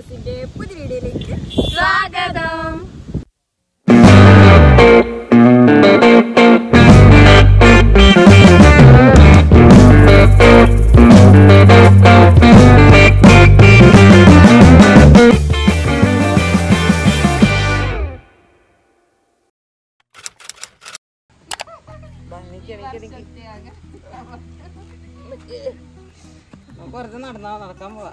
ന്യൂസിന്റെ പുതിയൊരുവിഡിയോയിലേക്ക് സ്വാഗതം. വെറുതെ നടന്നാ നടക്കാൻ പോവാ.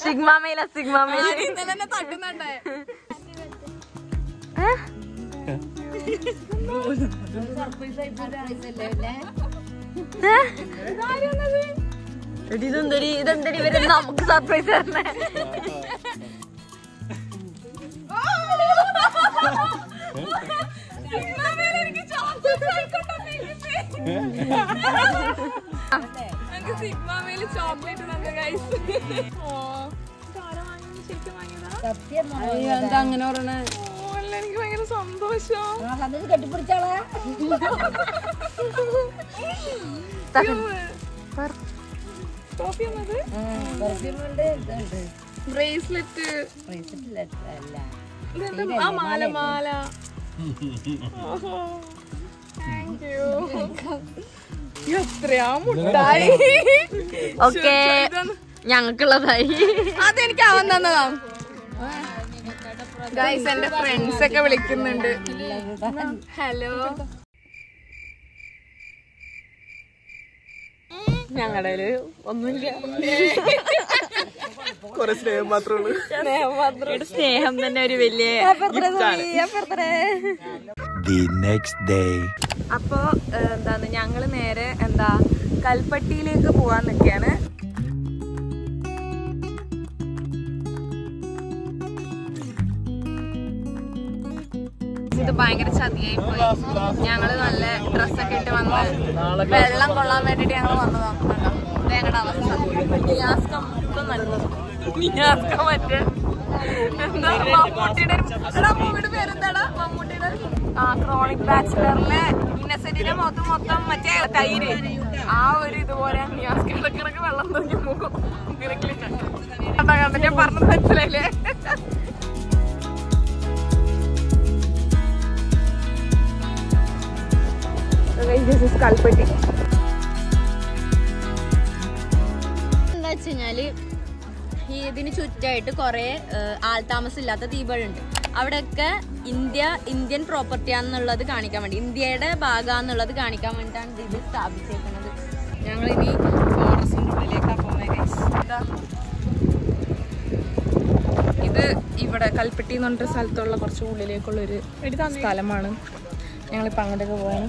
സിഗ്മയില സിഗ്മയില ഇതെന്തടി വരെ നമുക്ക് സർപ്രൈസ് തരണേ. അങ്ങനെ പറയണേ. എനിക്ക് ഭയങ്കര സന്തോഷം. കെട്ടിപ്പിടിച്ചാളെ ബ്രേസ്ലെറ്റ് മാല മാല. ഞങ്ങൾക്കുള്ളതായി അതെനിക്ക് അവൻ തന്നതാ. ഗൈസ് എന്റെ ഫ്രണ്ട്സ് ഒക്കെ വിളിക്കുന്നുണ്ട്. ഹലോ, ഞങ്ങളുടെ കയ്യില് ഒന്നുമില്ല, കൊറേ സ്നേഹം മാത്രമേ ഉള്ളൂ. സ്നേഹം തന്നെ ഒരു വലിയ. അപ്പൊ എന്താണ് ഞങ്ങള് നേരെ കൽപ്പട്ടിയിലേക്ക് പോവാൻ നിൽക്കുകയാണ്. ഇത് ഭയങ്കര ചതിയായി പോയി. ഞങ്ങള് നല്ല ഡ്രസ്സൊക്കെ ഇട്ട് വന്ന് വെള്ളം കൊള്ളാൻ വേണ്ടിട്ട് ഞങ്ങൾ വന്നതാണ്. ഞങ്ങളുടെ അവസ്ഥ മറ്റേ മമ്മൂട്ടിയുടെ പേരെന്താടാ, മമ്മൂട്ടിയുടെ ക്രോണിക് ബാച്ചിലറിലെ ഇന്നസെന്റിന്റെ മൊത്തം മൊത്തം മറ്റേ തൈര് ആ ഒരു ഇതുപോലെ നിയാസ് കിടക്കിടക്ക് വെള്ളം തൂക്കി പോകും. ഞാൻ പറഞ്ഞത് മനസ്സിലായില്ലേ? കൽപ്പട്ടി എന്താ വെച്ച് കഴിഞ്ഞാല് ഇതിന് ചുറ്റായിട്ട് കുറെ ആൾതാമസം ഇല്ലാത്ത ദ്വീപുകളുണ്ട്. അവിടെയൊക്കെ ഇന്ത്യൻ പ്രോപ്പർട്ടിയാന്നുള്ളത് കാണിക്കാൻ വേണ്ടി, ഇന്ത്യയുടെ ഭാഗമാന്നുള്ളത് കാണിക്കാൻ വേണ്ടിയിട്ടാണ് ദ്വീപ് സ്ഥാപിച്ചേക്കുന്നത്. ഞങ്ങളിനി ഫോറസ്റ്റിന്റെ ഉള്ളിലേക്കാണ് പോകുന്നത്. ഇത് ഇവിടെ കൽപ്പട്ടി എന്ന് പറഞ്ഞ സ്ഥലത്തുള്ള കുറച്ച് ഉള്ളിലേക്കുള്ളൊരു സ്ഥലമാണ്. ഞങ്ങളിപ്പോൾ അങ്ങോട്ടേക്ക് പോവാണ്.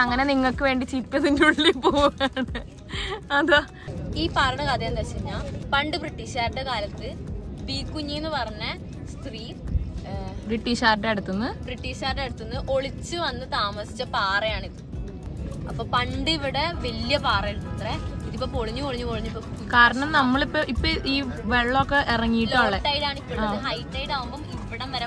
അങ്ങനെ നിങ്ങൾക്ക് വേണ്ടി ചിപ്പതിന്റെ ഉള്ളിൽ പോവാണ്. അതാ ഈ പറഞ്ഞ കഥ. എന്താ വെച്ച് കഴിഞ്ഞാൽ പണ്ട് ബ്രിട്ടീഷുകാരുടെ കാലത്ത് ബീക്കുഞ്ഞി എന്ന് പറഞ്ഞ സ്ത്രീ ബ്രിട്ടീഷുകാരുടെ അടുത്തുനിന്ന് ഒളിച്ചു വന്ന് താമസിച്ച പാറയാണിത്. അപ്പൊ പണ്ട് ഇവിടെ വലിയ പാറയായിരുന്നു അത്ര. ഇതിപ്പോ പൊളിഞ്ഞു കാരണം നമ്മളിപ്പോ ഈ വെള്ളമൊക്കെ ഇറങ്ങിയിട്ടുള്ളത്. ഹൈ ടൈഡ് ആവുമ്പോ I guys,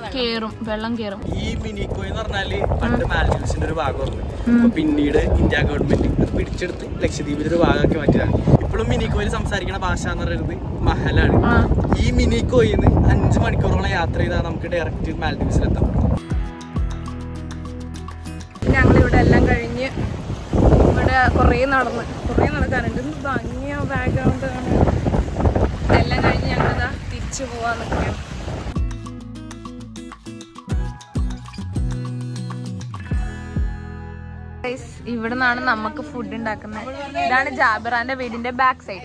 even now we food in the back side.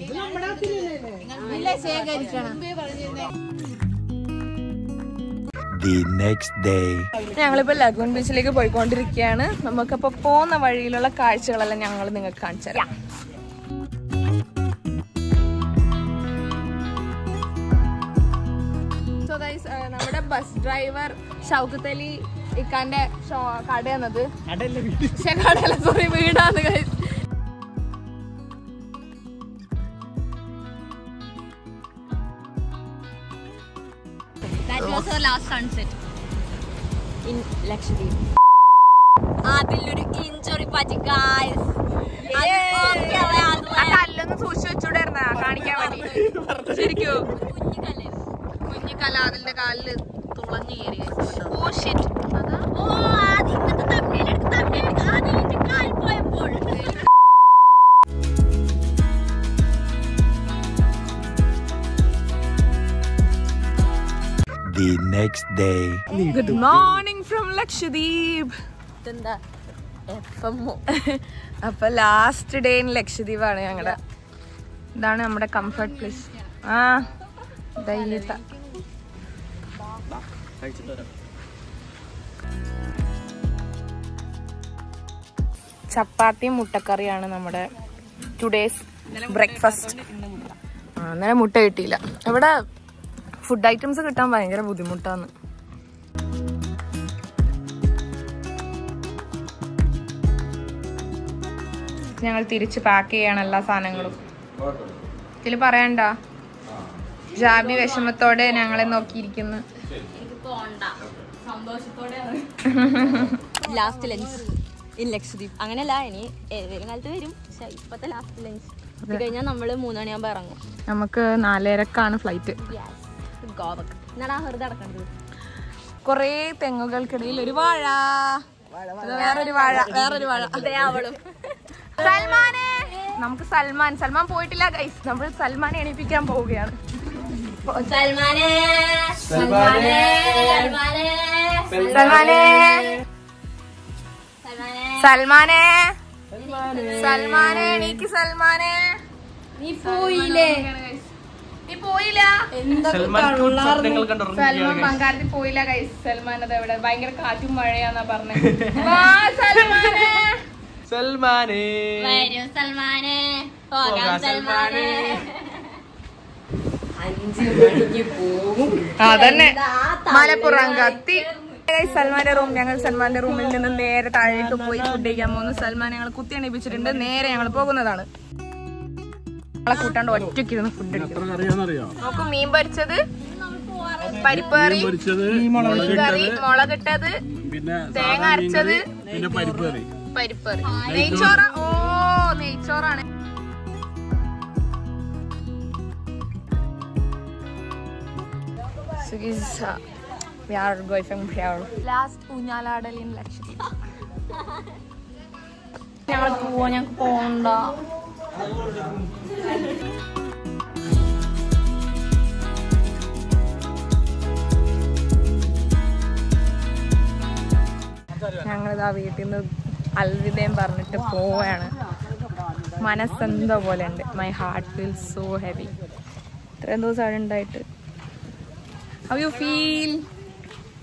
The next day. So guys, our bus driver Shaukatali I can't card another. Sorry, we done, guys. That was her last sunset in Lakshadweep. Injury party, guys. Oh shit. The next day. Good morning from Lakshadweep. Last day in Lakshadweep. That's our comfort place. Chapati muttakari aanu nammade today's breakfast. Nalla mutta kittilla. Avada food items kittan bayangara budhimuttaanu. Njangal tirichu pack cheyana ella saanangalum. Idile parayanda. Jabi veshamatode njangale nokkirikkunu. Ponda. Santoshathode. Last lens. In Lakshadweep. Salmane. Salmane! Salmane! Niki Salmane! Ni poile! Ni poila! Salman Bangardi poila, guys. Salman, Bangar Katu Mariana Barney. Salmane! Salmane! Where is Salmane? Oh, Salmane! Malapurangati. Salmane room, young Salmane room in the Nair, tired to play to dig among Salman and Kutin, which in the Nair and Pogana. I couldn't want to kill the food. Okumi, but each other, Paripari, Molagata, Tang each other, Paripari. Nature, oh, nature. So, is we are going from here. Last Punyala in Lakshadweep. Ponda. Alvideen Barnett Poana. My heart feels so heavy. Those aren't diet. How you feel?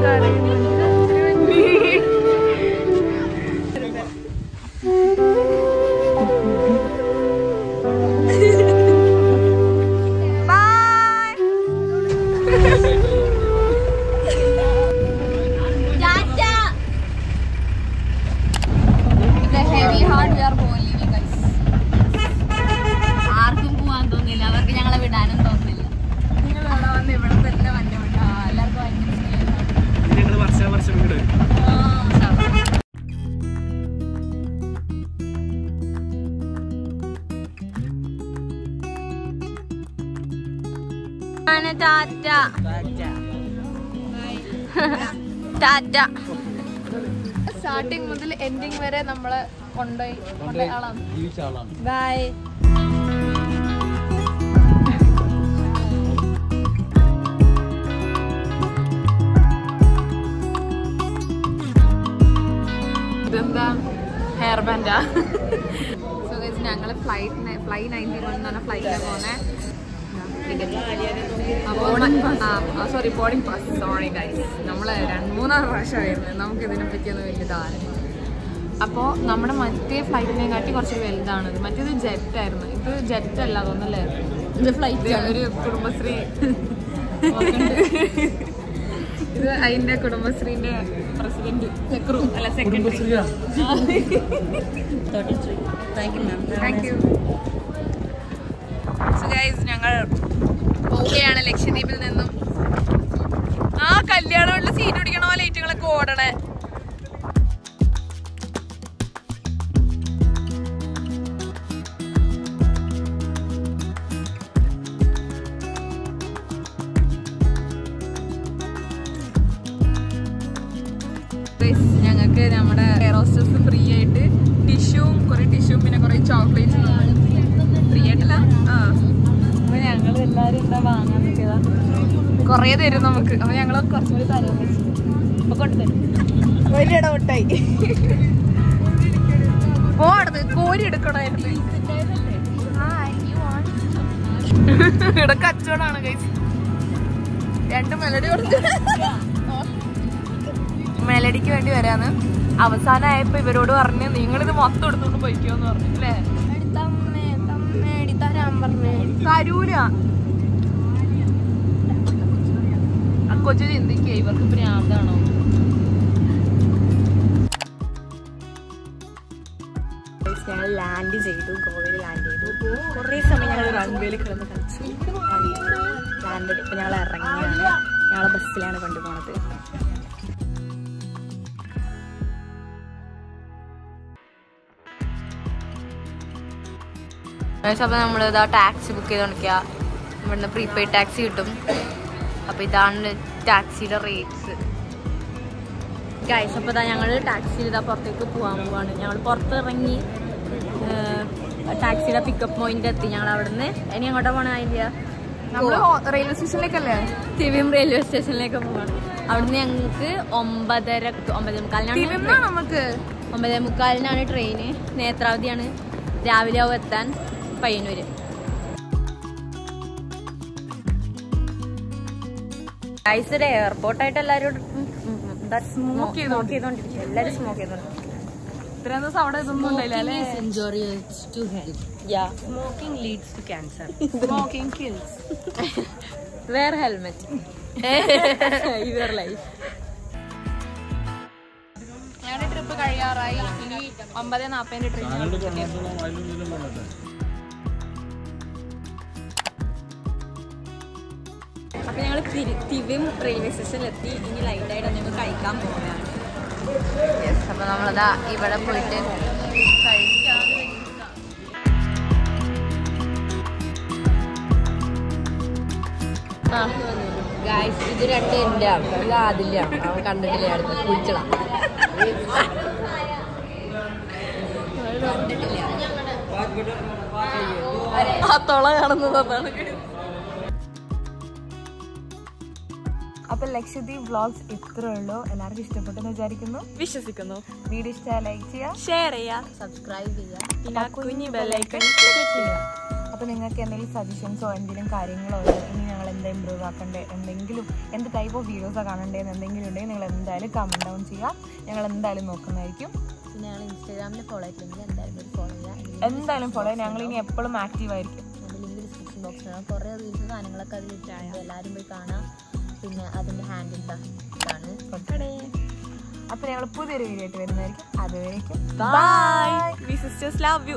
darling. Bye. Tata. Tata. Starting model ending where namala Ponda alam. Bye. Hairbanda. So guys, we flight sorry, boarding pass. Sorry guys. We are Ainda Kudumbasri President Sekru, ala secretary. 33. Thank you, ma'am. Thank you. So guys, Nangal okay and election people in them. Ah, Kalyana will see you all eating a quarter. Tissue, chocolate. Melody. Avasana, if we were to earn in England, the motto to the Poikyon or Claire. Saduria a coach in the cable to bring up the land is a to go very landed. Correct, some young really landed Pinala Ranga, Yalabaslan of Antimonate. I have a taxi book. I have a prepaid taxi. I have a taxi rates. Guys, I have a taxi. I have a pickup point. I have a railway station. I have a railway station. I have a train. Pioneer. Guys, the airport title that's smoky. Let us smoke it. Smoking is injurious to health. Yeah. Smoking leads to cancer. Smoking kills. Wear helmet. Your life. I am trip to I am going to the railway station. Yes, guys, this is India. I am going to Lakshadweep vlogs ithrallo ellarku ishtapettennu vicharikkunu vishwasikkunu video ishtaya like cheya share cheya subscribe cheya pinna kunni bell icon click cheya appo ningalku endeങ്കിലും suggestions o endeങ്കിലും karyangalo ini nangal endha improve aakande endeങ്കിലും end type of videos ah kanande endeങ്കിലും undey ningal endayalum comment down cheya nangal endayalum nokkunnaayirkum pinna nangal instagram il follow cheyengal endayalum follow cheya endayalum follow nangal ini eppalum active aayirkum link description box la korre reels aanangalakku adil ittayilla ellarum poi kaana Bye! We sisters love you.